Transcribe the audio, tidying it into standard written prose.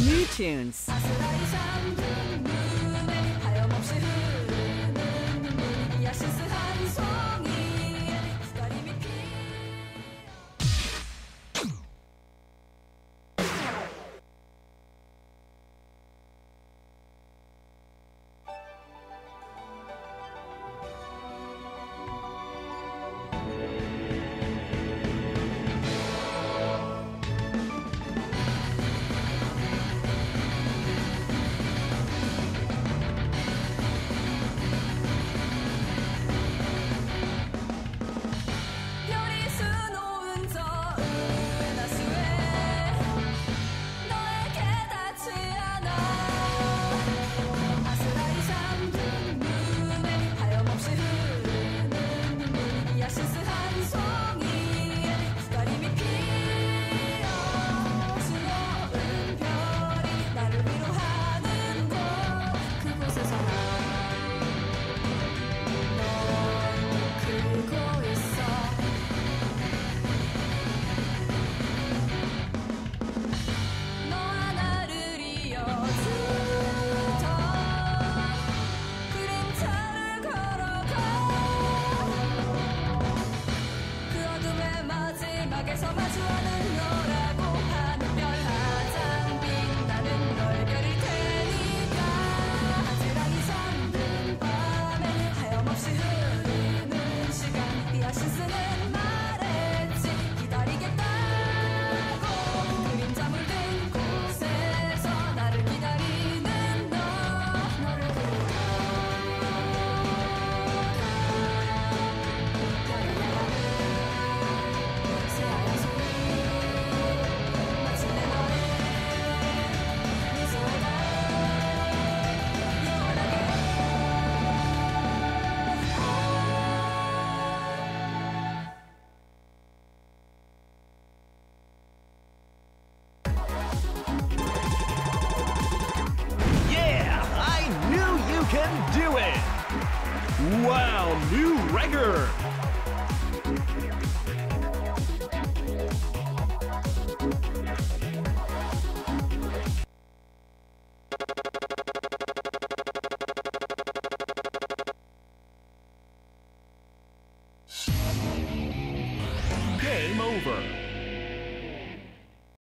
New tunes. Game over.